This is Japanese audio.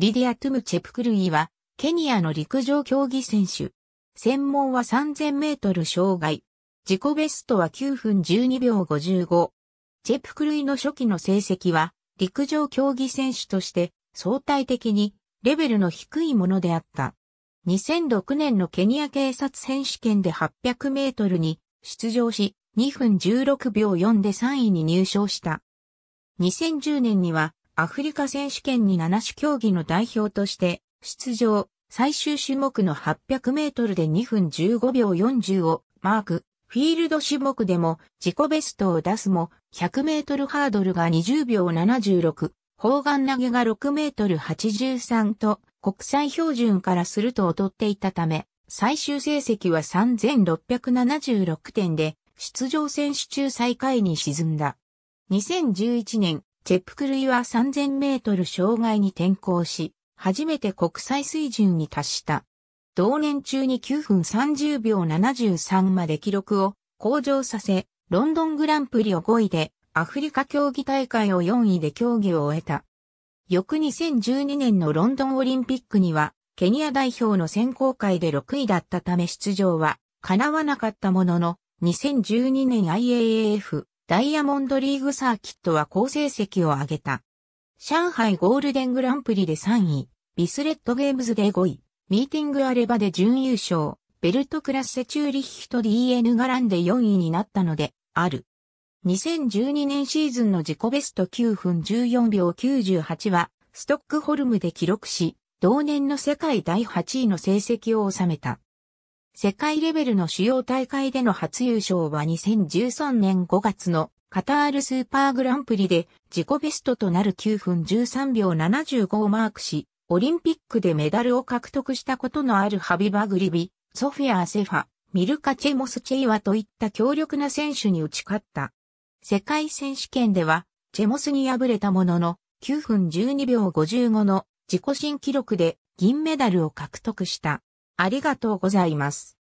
リディア・トゥムチェプクルイは、ケニアの陸上競技選手。専門は3000メートル障害。自己ベストは9分12秒55。チェプクルイの初期の成績は、陸上競技選手として、相対的に、レベルの低いものであった。2006年のケニア警察選手権で800メートルに出場し、2分16秒4で3位に入賞した。2010年には、アフリカ選手権に7種競技の代表として、出場、最終種目の800メートルで2分15秒40をマーク、フィールド種目でも自己ベストを出すも、100メートルハードルが20秒76、砲丸投げが6メートル83と国際標準からすると劣っていたため、最終成績は3676点で、出場選手中最下位に沈んだ。2011年、チェプクルイは3000メートル障害に転向し、初めて国際水準に達した。同年中に9分30秒73まで記録を向上させ、ロンドングランプリを5位で、アフリカ競技大会を4位で競技を終えた。翌2012年のロンドンオリンピックには、ケニア代表の選考会で6位だったため出場は叶わなかったものの、2012年 IAAF ダイヤモンドリーグサーキットは好成績を上げた。上海ゴールデングランプリで3位、ビスレットゲームズで5位、ミーティングアレバで準優勝、ベルトクラッセチューリッヒと DN ガランで4位になったので、ある。2012年シーズンの自己ベスト9分14秒98は、ストックホルムで記録し、同年の世界第8位の成績を収めた。世界レベルの主要大会での初優勝は2013年5月の、カタールスーパーグランプリで自己ベストとなる9分13秒75をマークし、オリンピックでメダルを獲得したことのあるハビバ・グリビ、ソフィア・アセファ、ミルカ・チェモスチェイワといった強力な選手に打ち勝った。世界選手権ではチェモスに敗れたものの9分12秒55の自己新記録で銀メダルを獲得した。ありがとうございます。